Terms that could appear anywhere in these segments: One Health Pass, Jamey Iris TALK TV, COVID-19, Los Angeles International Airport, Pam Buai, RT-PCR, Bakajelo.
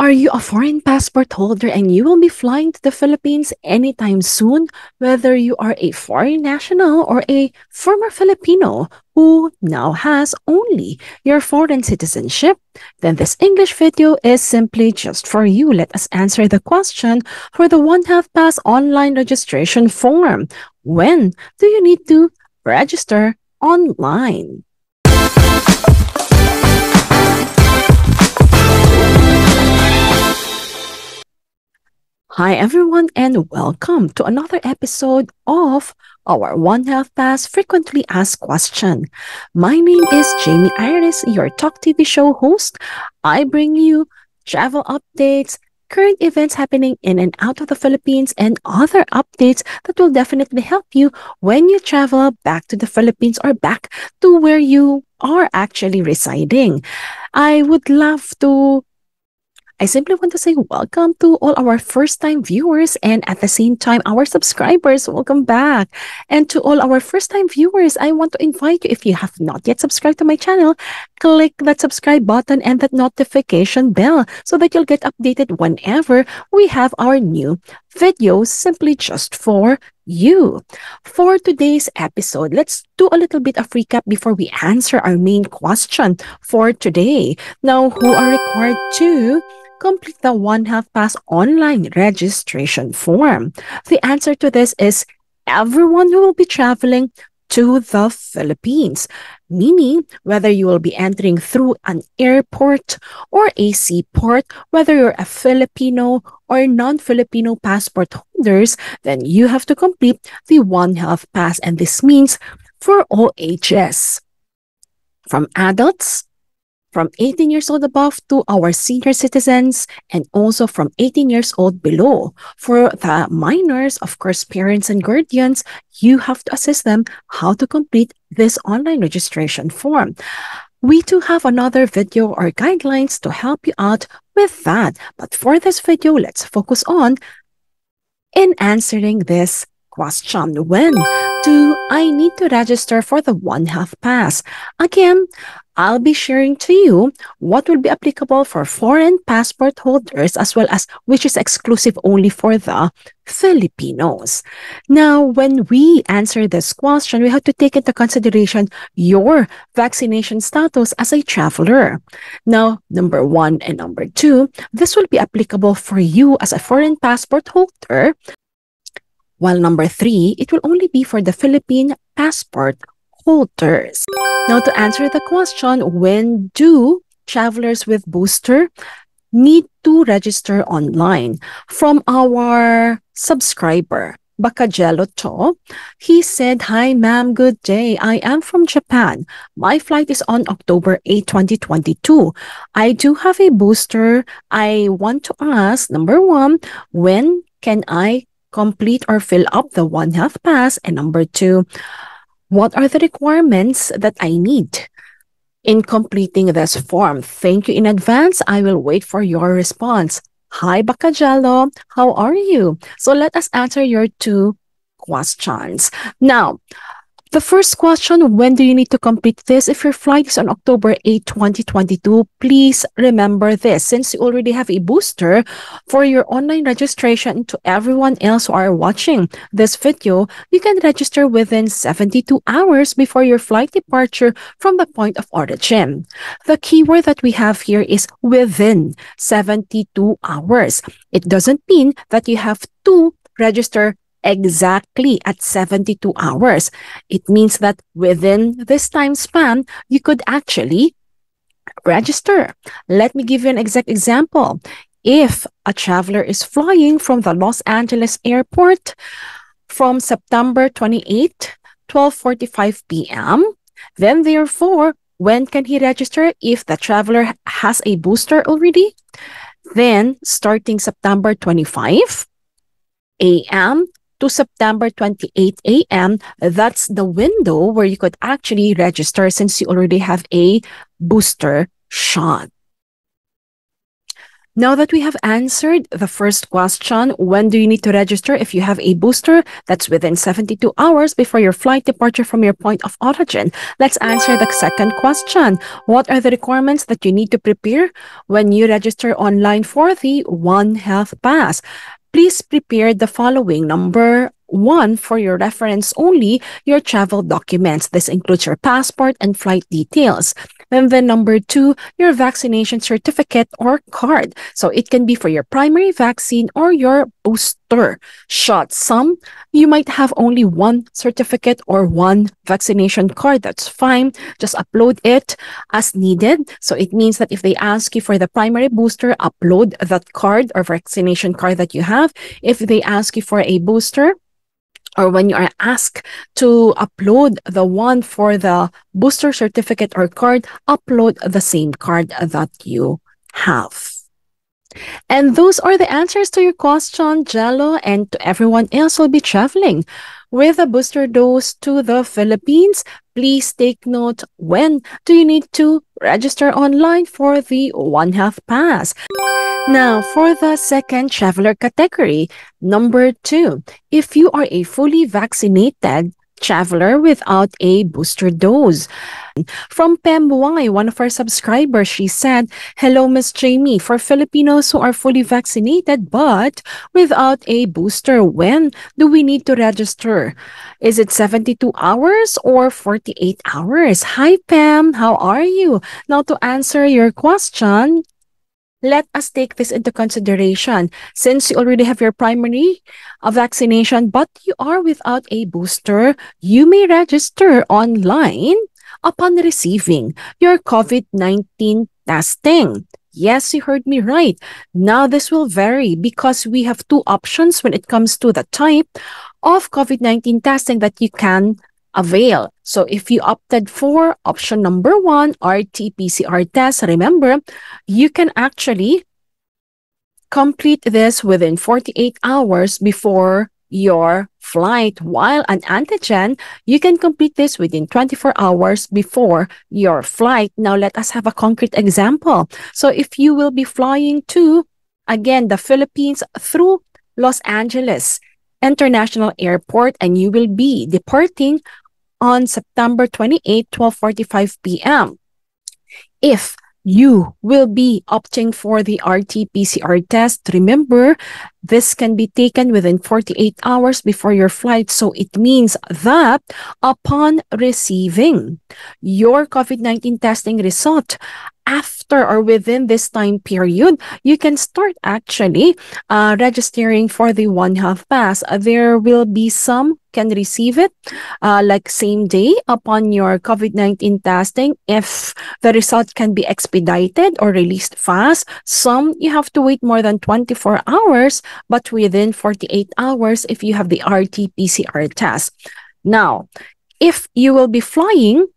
Are you a foreign passport holder and you will be flying to the Philippines anytime soon, whether you are a foreign national or a former Filipino who now has only your foreign citizenship? Then this English video is simply just for you. Let us answer the question for the One Health Pass online registration form. When do you need to register online? Hi everyone, and welcome to another episode of our One Health Pass frequently asked question. My name is Jamey Iris, your Talk TV show host. I bring you travel updates, current events happening in and out of the Philippines, and other updates that will definitely help you when you travel back to the Philippines or back to where you are actually residing. I simply want to say welcome to all our first-time viewers, and at the same time, our subscribers, welcome back. And to all our first-time viewers, I want to invite you, if you have not yet subscribed to my channel, click that subscribe button and that notification bell so that you'll get updated whenever we have our new videos simply just for you. For today's episode, let's do a little bit of recap before we answer our main question for today. Now, who are required to complete the One Health Pass online registration form? The answer to this is everyone who will be traveling to the Philippines, meaning whether you will be entering through an airport or a seaport, whether you're a Filipino or non-Filipino passport holders, then you have to complete the One Health Pass. And this means for all ages, from adults, from 18 years old above to our senior citizens, and also from 18 years old below. For the minors, of course, parents and guardians, you have to assist them how to complete this online registration form. We do have another video or guidelines to help you out with that. But for this video, let's focus on in answering this question. When do I need to register for the One Health Pass? Again, I'll be sharing to you what will be applicable for foreign passport holders, as well as which is exclusive only for the Filipinos. Now, when we answer this question, we have to take into consideration your vaccination status as a traveler. Now, number one and number two, this will be applicable for you as a foreign passport holder, while number three, it will only be for the Philippine passport holders. Now, to answer the question, when do travelers with booster need to register online? From our subscriber, Bakajelo, he said, "Hi ma'am, good day. I am from Japan. My flight is on October 8, 2022. I do have a booster. I want to ask, number one, when can I complete or fill up the One Health Pass? And number two, what are the requirements that I need in completing this form? Thank you in advance. I will wait for your response." Hi Bakajelo, how are you? So let us answer your two questions. Now, the first question, when do you need to complete this? If your flight is on October 8, 2022, please remember this. Since you already have a booster, for your online registration, to everyone else who are watching this video, you can register within 72 hours before your flight departure from the point of origin. The keyword that we have here is within 72 hours. It doesn't mean that you have to register exactly at 72 hours. It means that within this time span, you could actually register. Let me give you an exact example. If a traveler is flying from the Los Angeles Airport from September 28, 12:45 p.m., then therefore, when can he register? If the traveler has a booster already, then starting September 25 a.m., to September 28 a.m., that's the window where you could actually register since you already have a booster shot. Now that we have answered the first question, when do you need to register if you have a booster? That's within 72 hours before your flight departure from your point of origin. Let's answer the second question. What are the requirements that you need to prepare when you register online for the One Health Pass? Please prepare the following. Number 1, for your reference only, your travel documents. This includes your passport and flight details. And then number 2, your vaccination certificate or card. So it can be for your primary vaccine or your booster shot. Some, you might have only one certificate or one vaccination card. That's fine. Just upload it as needed. So it means that if they ask you for the primary booster, upload that card or vaccination card that you have. If they ask you for a booster, or when you are asked to upload the one for the booster certificate or card, upload the same card that you have. And those are the answers to your question, Jello, and to everyone else who will be traveling with a booster dose to the Philippines. Please take note, when do you need to register online for the One Health Pass? Now, for the second traveler category, number 2, if you are a fully vaccinated traveler without a booster dose. From Pam Buai, one of our subscribers, she said, "Hello, Miss Jamey. For Filipinos who are fully vaccinated but without a booster, when do we need to register? Is it 72 hours or 48 hours?" Hi, Pam. How are you? Now, to answer your question, let us take this into consideration. Since you already have your primary vaccination but you are without a booster, you may register online upon receiving your COVID-19 testing. Yes, you heard me right. Now, this will vary because we have two options when it comes to the type of COVID-19 testing that you can avail. So if you opted for option number 1, RT-PCR test, remember, you can actually complete this within 48 hours before your flight, while an antigen, you can complete this within 24 hours before your flight. Now, let us have a concrete example. So if you will be flying to, again, the Philippines through Los Angeles International Airport, and you will be departing on September 28, 12:45 p.m. If you will be opting for the RT-PCR test, remember, this can be taken within 48 hours before your flight. So it means that upon receiving your COVID-19 testing result, after or within this time period, you can start actually registering for the One Health Pass. There will be some can receive it like same day upon your COVID-19 testing if the result can be expedited or released fast. Some, you have to wait more than 24 hours, but within 48 hours if you have the RT-PCR test. Now, if you will be flying,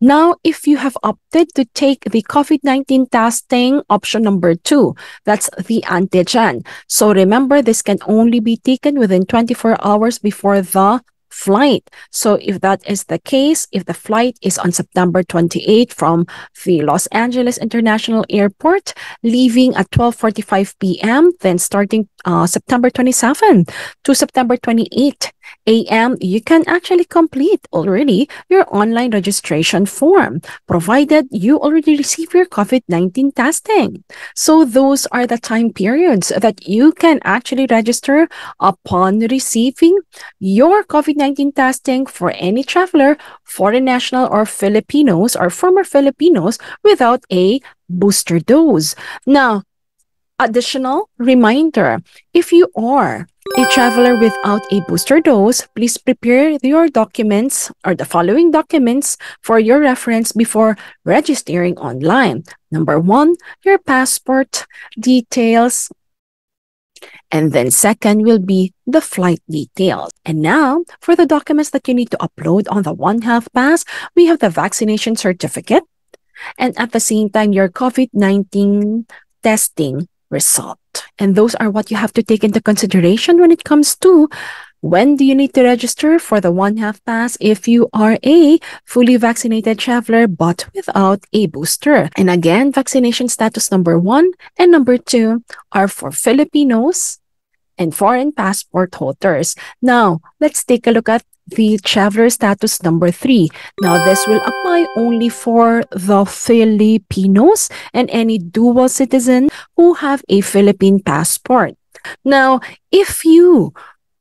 now, if you have opted to take the COVID-19 testing option number 2, that's the antigen. So remember, this can only be taken within 24 hours before the flight. So if that is the case, if the flight is on September 28 from the Los Angeles International Airport, leaving at 12:45 p.m., then starting September 27 to September 28 a.m., you can actually complete already your online registration form, provided you already receive your COVID-19 testing. So those are the time periods that you can actually register upon receiving your COVID-19 testing for any traveler, foreign national or Filipinos or former Filipinos without a booster dose. Now, additional reminder, if you are a traveler without a booster dose, please prepare your documents or the following documents for your reference before registering online. Number 1, your passport details. And then second will be the flight details. And now, for the documents that you need to upload on the One Health Pass, we have the vaccination certificate and at the same time, your COVID-19 testing result. And those are what you have to take into consideration when it comes to When do you need to register for the One Health Pass if you are a fully vaccinated traveler but without a booster? And again, vaccination status number 1 and number 2 are for Filipinos and foreign passport holders. Now, let's take a look at the traveler status number 3. Now, this will apply only for the Filipinos and any dual citizen who have a Philippine passport. Now, if you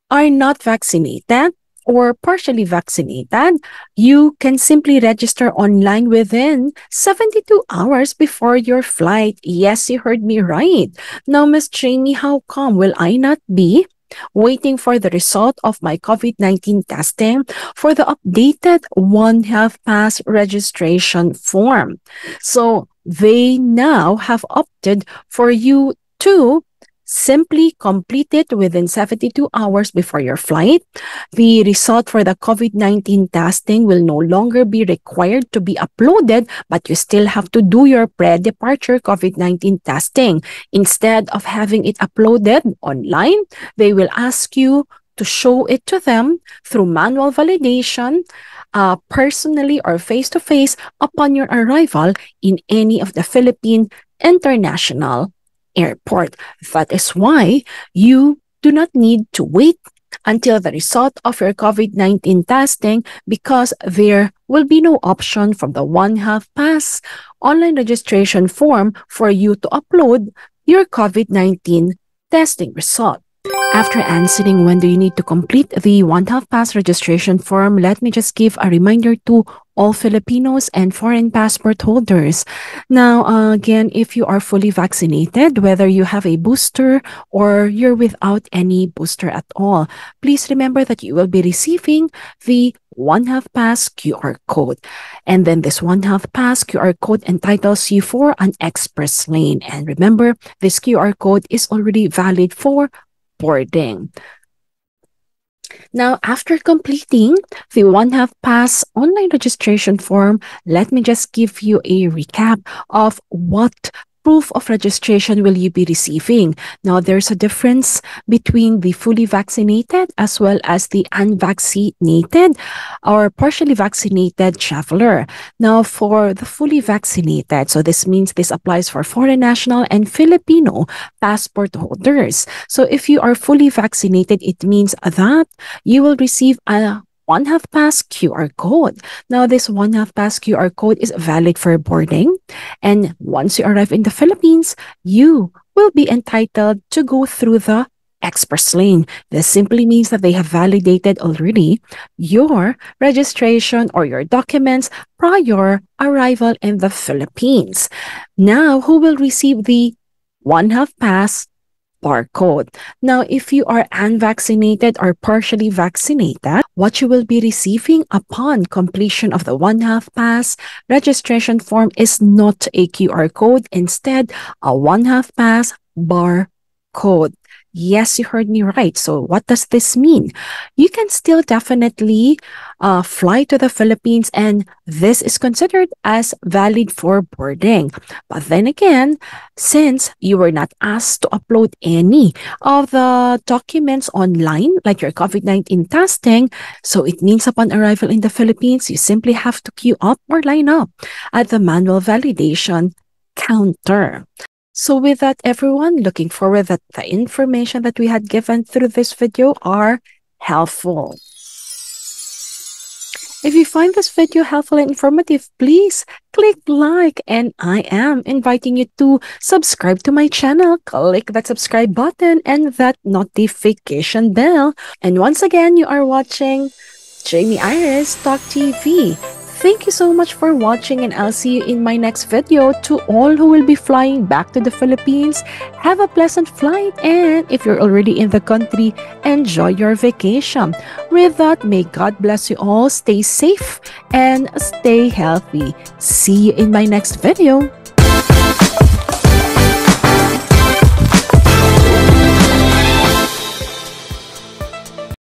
are not vaccinated or partially vaccinated, you can simply register online within 72 hours before your flight. Yes, you heard me right. Now, Ms. Jamey, how come will I not be waiting for the result of my COVID-19 testing for the updated One Health Pass registration form? So they now have opted for you to simply complete it within 72 hours before your flight. The result for the COVID-19 testing will no longer be required to be uploaded, but you still have to do your pre-departure COVID-19 testing. Instead of having it uploaded online, they will ask you to show it to them through manual validation, personally or face-to-face upon your arrival in any of the Philippine international airport. That is why you do not need to wait until the result of your COVID-19 testing, because there will be no option from the One Health Pass online registration form for you to upload your COVID-19 testing result. After answering when do you need to complete the One Health Pass registration form, let me just give a reminder to all Filipinos and foreign passport holders. Now, again, if you are fully vaccinated, whether you have a booster or you're without any booster at all, please remember that you will be receiving the One Health Pass QR code. And then this One Health Pass QR code entitles you for an express lane. And remember, this QR code is already valid for boarding. Now, after completing the One Health Pass online registration form, let me just give you a recap of what proof of registration will you be receiving. Now, there's a difference between the fully vaccinated as well as the unvaccinated or partially vaccinated traveler. Now, for the fully vaccinated, so this means this applies for foreign national and Filipino passport holders. So if you are fully vaccinated, it means that you will receive a One Health Pass QR code. Now, this One Health Pass QR code is valid for boarding. And once you arrive in the Philippines, you will be entitled to go through the express lane. This simply means that they have validated already your registration or your documents prior arrival in the Philippines. Now, who will receive the One Health Pass barcode? Now, if you are unvaccinated or partially vaccinated, what you will be receiving upon completion of the One Health Pass registration form is not a QR code, instead a One Health Pass barcode. Yes, you heard me right. So what does this mean? You can still definitely fly to the Philippines, and this is considered as valid for boarding. But then again, since you were not asked to upload any of the documents online, like your COVID-19 testing, so it means upon arrival in the Philippines, you simply have to queue up or line up at the manual validation counter. So with that, everyone, looking forward that the information that we had given through this video are helpful. If you find this video helpful and informative, please click like, and I am inviting you to subscribe to my channel. Click that subscribe button and that notification bell. And once again, you are watching Jamey Iris Talk TV. Thank you so much for watching, and I'll see you in my next video. To all who will be flying back to the Philippines, have a pleasant flight, and if you're already in the country, enjoy your vacation. With that, may God bless you all. Stay safe and stay healthy. See you in my next video.